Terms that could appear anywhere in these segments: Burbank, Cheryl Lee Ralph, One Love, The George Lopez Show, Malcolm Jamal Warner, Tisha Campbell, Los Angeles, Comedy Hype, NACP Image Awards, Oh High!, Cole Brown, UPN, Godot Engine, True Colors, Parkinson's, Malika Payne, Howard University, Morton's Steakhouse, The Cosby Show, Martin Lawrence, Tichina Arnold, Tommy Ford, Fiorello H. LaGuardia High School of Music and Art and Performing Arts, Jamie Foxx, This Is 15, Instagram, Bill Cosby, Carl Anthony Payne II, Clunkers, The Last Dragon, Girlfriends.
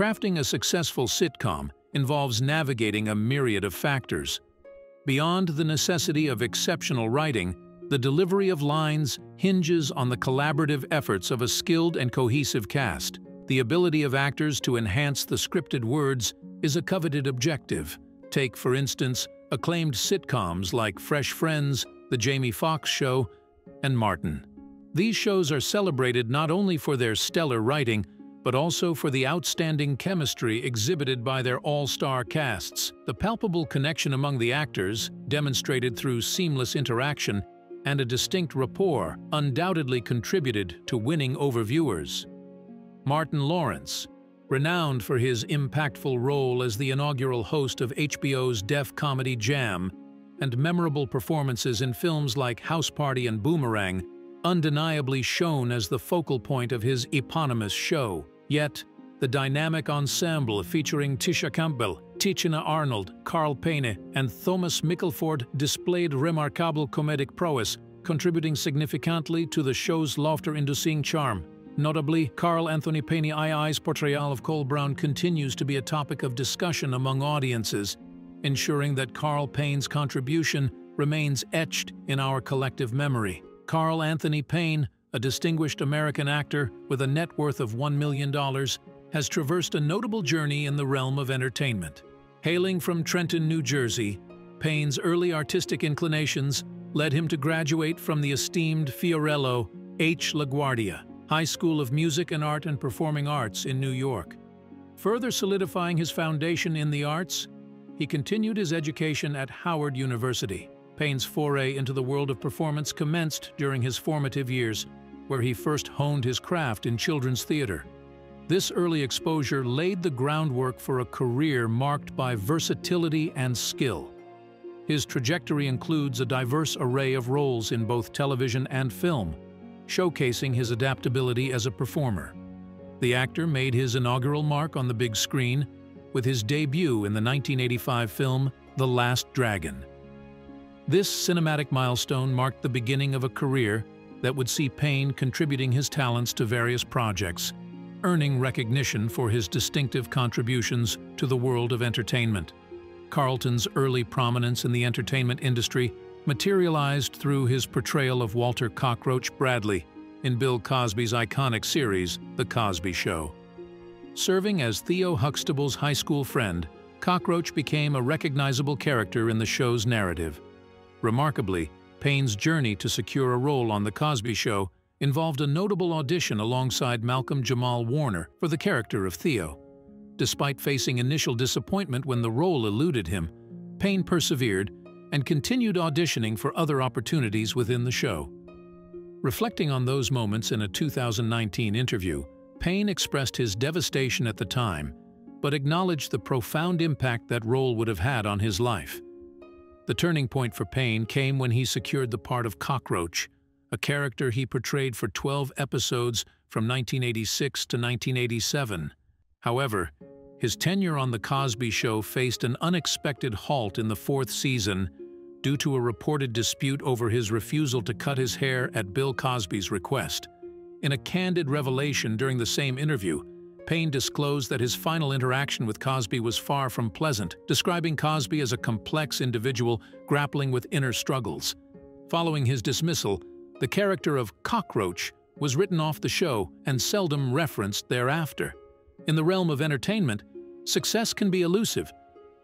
Crafting a successful sitcom involves navigating a myriad of factors. Beyond the necessity of exceptional writing, the delivery of lines hinges on the collaborative efforts of a skilled and cohesive cast. The ability of actors to enhance the scripted words is a coveted objective. Take, for instance, acclaimed sitcoms like Fresh Friends, The Jamie Foxx Show, and Martin. These shows are celebrated not only for their stellar writing, but also for the outstanding chemistry exhibited by their all-star casts. The palpable connection among the actors, demonstrated through seamless interaction and a distinct rapport, undoubtedly contributed to winning over viewers. Martin Lawrence, renowned for his impactful role as the inaugural host of HBO's Def Comedy Jam and memorable performances in films like House Party and Boomerang, undeniably shone as the focal point of his eponymous show. Yet, the dynamic ensemble featuring Tisha Campbell, Tichina Arnold, Carl Payne, and Thomas Mikal Ford displayed remarkable comedic prowess, contributing significantly to the show's laughter-inducing charm. Notably, Carl Anthony Payne II's portrayal of Cole Brown continues to be a topic of discussion among audiences, ensuring that Carl Payne's contribution remains etched in our collective memory. Carl Anthony Payne, a distinguished American actor with a net worth of $1 million, has traversed a notable journey in the realm of entertainment. Hailing from Trenton, New Jersey, Payne's early artistic inclinations led him to graduate from the esteemed Fiorello H. LaGuardia High School of Music and Art and Performing Arts in New York. Further solidifying his foundation in the arts, he continued his education at Howard University. Payne's foray into the world of performance commenced during his formative years, where he first honed his craft in children's theater. This early exposure laid the groundwork for a career marked by versatility and skill. His trajectory includes a diverse array of roles in both television and film, showcasing his adaptability as a performer. The actor made his inaugural mark on the big screen with his debut in the 1985 film The Last Dragon. This cinematic milestone marked the beginning of a career that would see Payne contributing his talents to various projects, earning recognition for his distinctive contributions to the world of entertainment. Carlton's early prominence in the entertainment industry materialized through his portrayal of Walter Cockroach Bradley in Bill Cosby's iconic series, The Cosby Show. Serving as Theo Huxtable's high school friend, Cockroach became a recognizable character in the show's narrative. Remarkably, Payne's journey to secure a role on The Cosby Show involved a notable audition alongside Malcolm Jamal Warner for the character of Theo. Despite facing initial disappointment when the role eluded him, Payne persevered and continued auditioning for other opportunities within the show. Reflecting on those moments in a 2019 interview, Payne expressed his devastation at the time, but acknowledged the profound impact that role would have had on his life. The turning point for Payne came when he secured the part of Cockroach, a character he portrayed for 12 episodes from 1986 to 1987. However, his tenure on The Cosby Show faced an unexpected halt in the 4th season due to a reported dispute over his refusal to cut his hair at Bill Cosby's request. In a candid revelation during the same interview, Payne disclosed that his final interaction with Cosby was far from pleasant, describing Cosby as a complex individual grappling with inner struggles. Following his dismissal, the character of Cockroach was written off the show and seldom referenced thereafter. In the realm of entertainment, success can be elusive,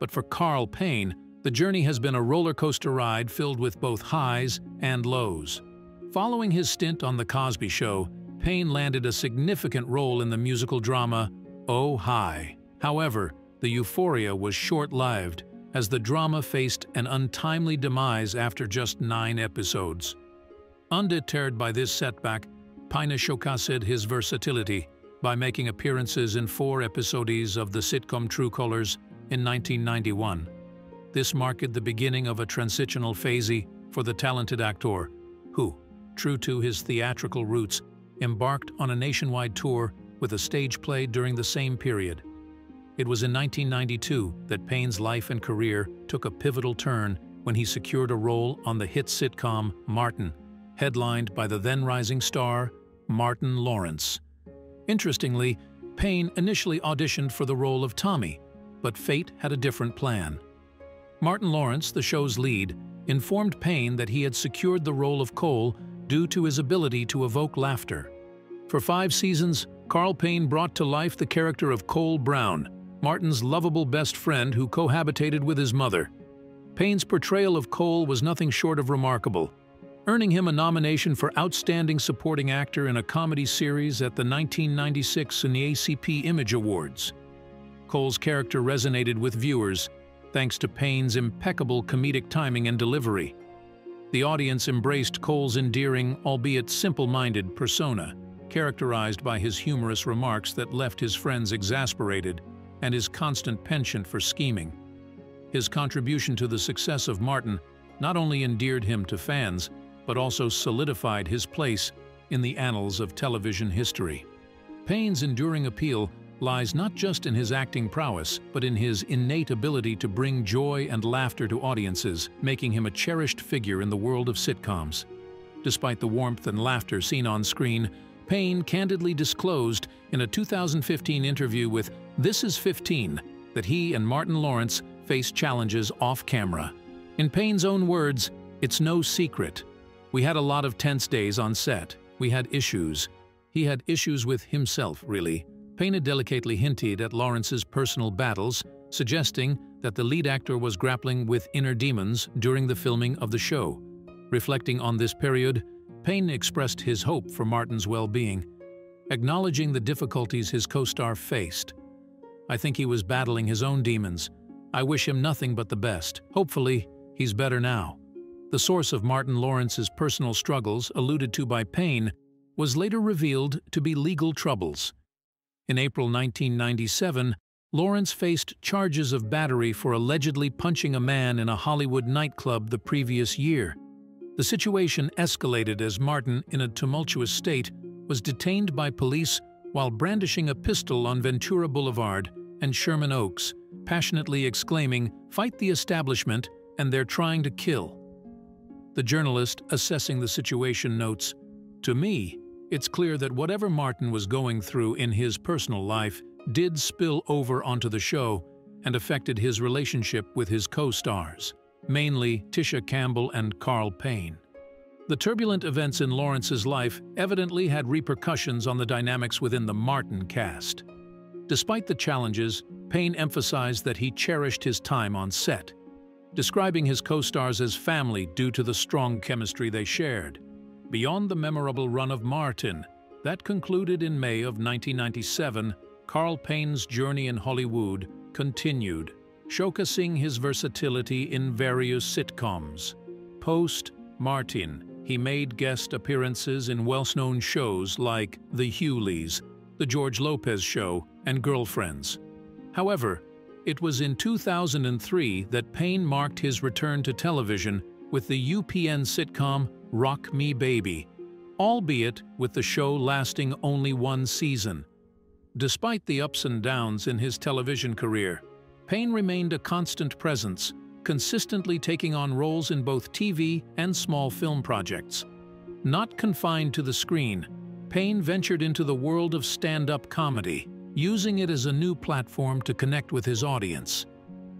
but for Carl Payne, the journey has been a roller coaster ride filled with both highs and lows. Following his stint on The Cosby Show, Payne landed a significant role in the musical drama Oh High! However, the euphoria was short-lived, as the drama faced an untimely demise after just 9 episodes. Undeterred by this setback, Payne showcased his versatility by making appearances in 4 episodes of the sitcom True Colors in 1991. This marked the beginning of a transitional phase for the talented actor, who, true to his theatrical roots, embarked on a nationwide tour with a stage play during the same period. It was in 1992 that Payne's life and career took a pivotal turn when he secured a role on the hit sitcom Martin, headlined by the then-rising star Martin Lawrence. Interestingly, Payne initially auditioned for the role of Tommy, but fate had a different plan. Martin Lawrence, the show's lead, informed Payne that he had secured the role of Cole due to his ability to evoke laughter. For 5 seasons, Carl Payne brought to life the character of Cole Brown, Martin's lovable best friend who cohabitated with his mother. Payne's portrayal of Cole was nothing short of remarkable, earning him a nomination for Outstanding Supporting Actor in a Comedy Series at the 1996 NACP Image Awards. Cole's character resonated with viewers, thanks to Payne's impeccable comedic timing and delivery. The audience embraced Cole's endearing, albeit simple-minded, persona, characterized by his humorous remarks that left his friends exasperated and his constant penchant for scheming. His contribution to the success of Martin not only endeared him to fans, but also solidified his place in the annals of television history. Payne's enduring appeal lies not just in his acting prowess, but in his innate ability to bring joy and laughter to audiences, making him a cherished figure in the world of sitcoms. Despite the warmth and laughter seen on screen, Payne candidly disclosed in a 2015 interview with This Is 15 that he and Martin Lawrence faced challenges off-camera. In Payne's own words, "It's no secret. We had a lot of tense days on set. We had issues. He had issues with himself, really." Payne delicately hinted at Lawrence's personal battles, suggesting that the lead actor was grappling with inner demons during the filming of the show. Reflecting on this period, Payne expressed his hope for Martin's well-being, acknowledging the difficulties his co-star faced. "I think he was battling his own demons. I wish him nothing but the best. Hopefully, he's better now." The source of Martin Lawrence's personal struggles, alluded to by Payne, was later revealed to be legal troubles. In April 1997, Lawrence faced charges of battery for allegedly punching a man in a Hollywood nightclub the previous year. The situation escalated as Martin, in a tumultuous state, was detained by police while brandishing a pistol on Ventura Boulevard and Sherman Oaks, passionately exclaiming, "Fight the establishment, and they're trying to kill." The journalist assessing the situation notes, "To me, it's clear that whatever Martin was going through in his personal life did spill over onto the show and affected his relationship with his co-stars, mainly Tisha Campbell and Carl Payne." The turbulent events in Lawrence's life evidently had repercussions on the dynamics within the Martin cast. Despite the challenges, Payne emphasized that he cherished his time on set, describing his co-stars as family due to the strong chemistry they shared. Beyond the memorable run of Martin, that concluded in May of 1997, Carl Payne's journey in Hollywood continued, showcasing his versatility in various sitcoms. Post-Martin, he made guest appearances in well-known shows like The Hughleys, The George Lopez Show, and Girlfriends. However, it was in 2003 that Payne marked his return to television with the UPN sitcom Rock Me Baby, albeit with the show lasting only 1 season. Despite the ups and downs in his television career, Payne remained a constant presence, consistently taking on roles in both TV and small film projects. Not confined to the screen, Payne ventured into the world of stand-up comedy, using it as a new platform to connect with his audience.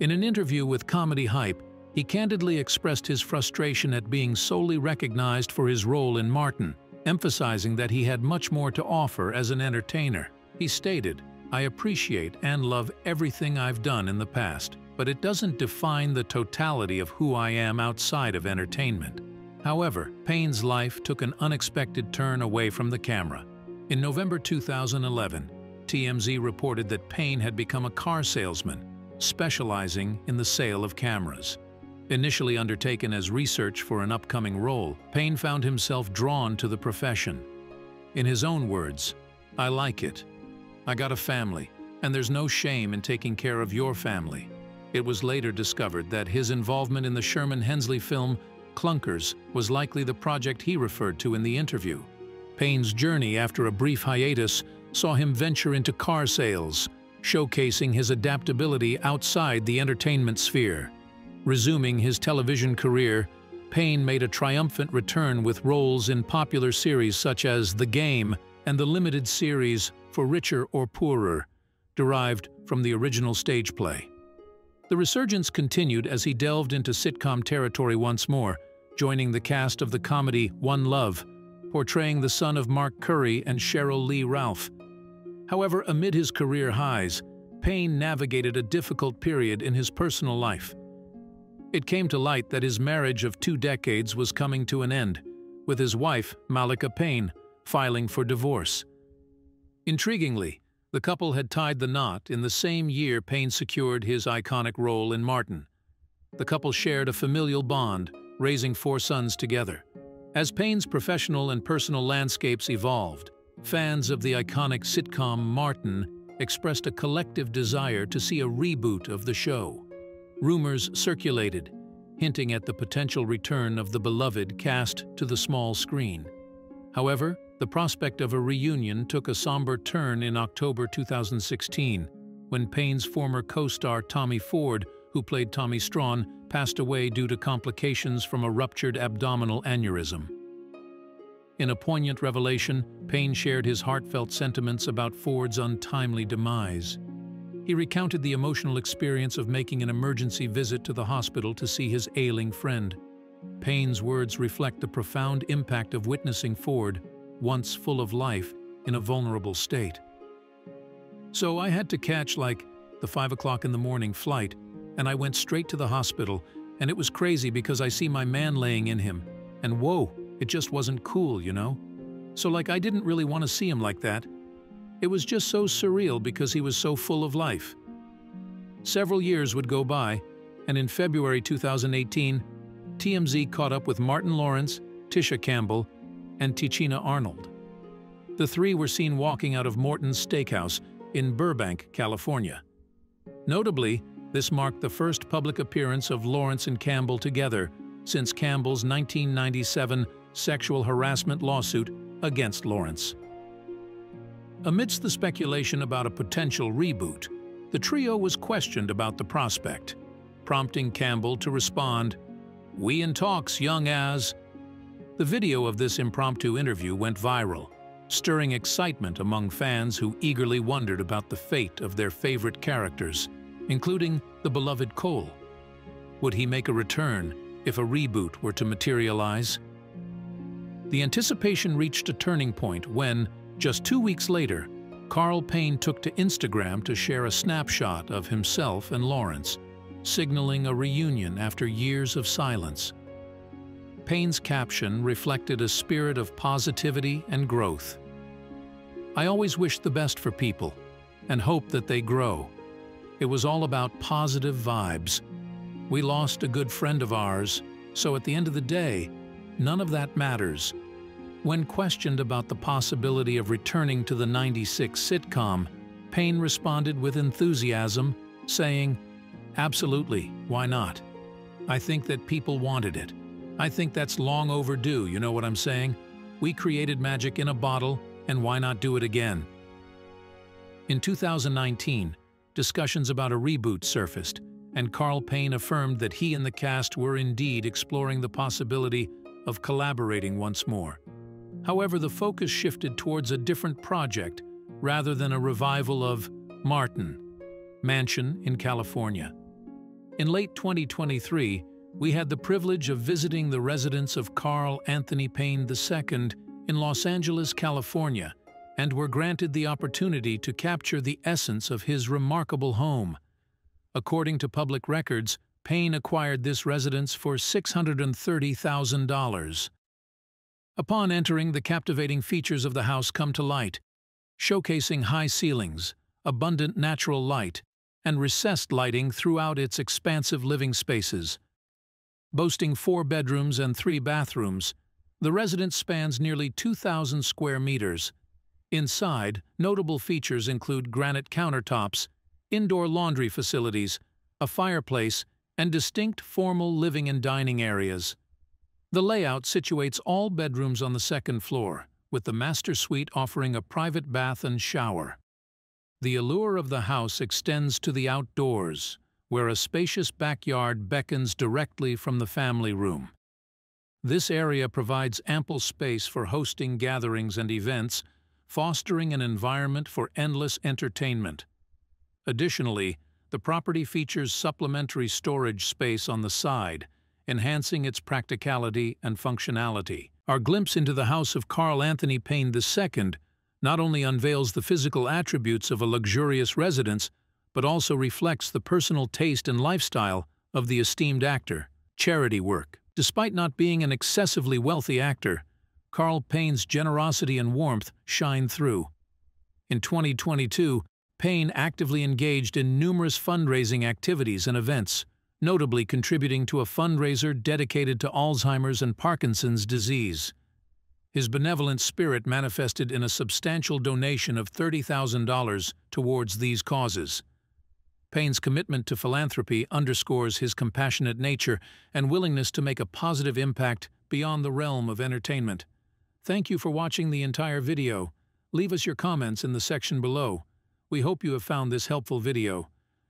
In an interview with Comedy Hype, he candidly expressed his frustration at being solely recognized for his role in Martin, emphasizing that he had much more to offer as an entertainer. He stated, "I appreciate and love everything I've done in the past, but it doesn't define the totality of who I am outside of entertainment." However, Payne's life took an unexpected turn away from the camera. In November 2011, TMZ reported that Payne had become a car salesman, specializing in the sale of cameras. Initially undertaken as research for an upcoming role, Payne found himself drawn to the profession. In his own words, "I like it. I got a family, and there's no shame in taking care of your family." It was later discovered that his involvement in the Sherman Hensley film Clunkers was likely the project he referred to in the interview. Payne's journey after a brief hiatus saw him venture into car sales, showcasing his adaptability outside the entertainment sphere. Resuming his television career, Payne made a triumphant return with roles in popular series such as The Game and the limited series For Richer or Poorer, derived from the original stage play. The resurgence continued as he delved into sitcom territory once more, joining the cast of the comedy One Love, portraying the son of Mark Curry and Cheryl Lee Ralph. However, amid his career highs, Payne navigated a difficult period in his personal life. It came to light that his marriage of 2 decades was coming to an end, with his wife, Malika Payne, filing for divorce. Intriguingly, the couple had tied the knot in the same year Payne secured his iconic role in Martin. The couple shared a familial bond, raising 4 sons together. As Payne's professional and personal landscapes evolved, fans of the iconic sitcom Martin expressed a collective desire to see a reboot of the show. Rumors circulated, hinting at the potential return of the beloved cast to the small screen. However, the prospect of a reunion took a somber turn in October 2016, when Payne's former co-star Tommy Ford, who played Tommy Strawn, passed away due to complications from a ruptured abdominal aneurysm. In a poignant revelation, Payne shared his heartfelt sentiments about Ford's untimely demise. He recounted the emotional experience of making an emergency visit to the hospital to see his ailing friend. Payne's words reflect the profound impact of witnessing Ford, once full of life, in a vulnerable state. "So I had to catch, like, the 5 o'clock in the morning flight, and I went straight to the hospital, and it was crazy because I see my man laying in him, and whoa, it just wasn't cool, you know? So like I didn't really want to see him like that. It was just so surreal because he was so full of life." Several years would go by, and in February 2018, TMZ caught up with Martin Lawrence, Tisha Campbell, and Tichina Arnold. The 3 were seen walking out of Morton's Steakhouse in Burbank, California. Notably, this marked the first public appearance of Lawrence and Campbell together since Campbell's 1997 sexual harassment lawsuit against Lawrence. Amidst the speculation about a potential reboot, the trio was questioned about the prospect, prompting Campbell to respond, "We in talks, young as." The video of this impromptu interview went viral, stirring excitement among fans who eagerly wondered about the fate of their favorite characters, including the beloved Cole. Would he make a return if a reboot were to materialize? The anticipation reached a turning point when, just 2 weeks later, Carl Payne took to Instagram to share a snapshot of himself and Lawrence, signaling a reunion after years of silence. Payne's caption reflected a spirit of positivity and growth. "I always wish the best for people and hope that they grow. It was all about positive vibes. We lost a good friend of ours, so at the end of the day, none of that matters." When questioned about the possibility of returning to the '96 sitcom, Payne responded with enthusiasm, saying, "Absolutely, why not? I think that people wanted it. I think that's long overdue, you know what I'm saying? We created magic in a bottle, and why not do it again?" In 2019, discussions about a reboot surfaced, and Carl Payne affirmed that he and the cast were indeed exploring the possibility of collaborating once more. However, the focus shifted towards a different project rather than a revival of Martin Mansion in California. In late 2023, we had the privilege of visiting the residence of Carl Anthony Payne II in Los Angeles, California, and were granted the opportunity to capture the essence of his remarkable home. According to public records, Payne acquired this residence for $630,000. Upon entering, the captivating features of the house come to light, showcasing high ceilings, abundant natural light, and recessed lighting throughout its expansive living spaces. Boasting 4 bedrooms and 3 bathrooms, the residence spans nearly 2,000 square meters. Inside, notable features include granite countertops, indoor laundry facilities, a fireplace, and distinct formal living and dining areas. The layout situates all bedrooms on the 2nd floor, with the master suite offering a private bath and shower. The allure of the house extends to the outdoors, where a spacious backyard beckons directly from the family room. This area provides ample space for hosting gatherings and events, fostering an environment for endless entertainment. Additionally, the property features supplementary storage space on the side, enhancing its practicality and functionality. Our glimpse into the house of Carl Anthony Payne II not only unveils the physical attributes of a luxurious residence, but also reflects the personal taste and lifestyle of the esteemed actor. Charity work. Despite not being an excessively wealthy actor, Carl Payne's generosity and warmth shine through. In 2022, Payne actively engaged in numerous fundraising activities and events, notably contributing to a fundraiser dedicated to Alzheimer's and Parkinson's disease. His benevolent spirit manifested in a substantial donation of $30,000 towards these causes. Payne's commitment to philanthropy underscores his compassionate nature and willingness to make a positive impact beyond the realm of entertainment. Thank you for watching the entire video. Leave us your comments in the section below. We hope you have found this helpful video.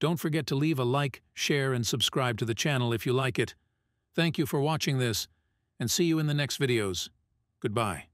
Don't forget to leave a like, share, and subscribe to the channel if you like it. Thank you for watching this, and see you in the next videos. Goodbye.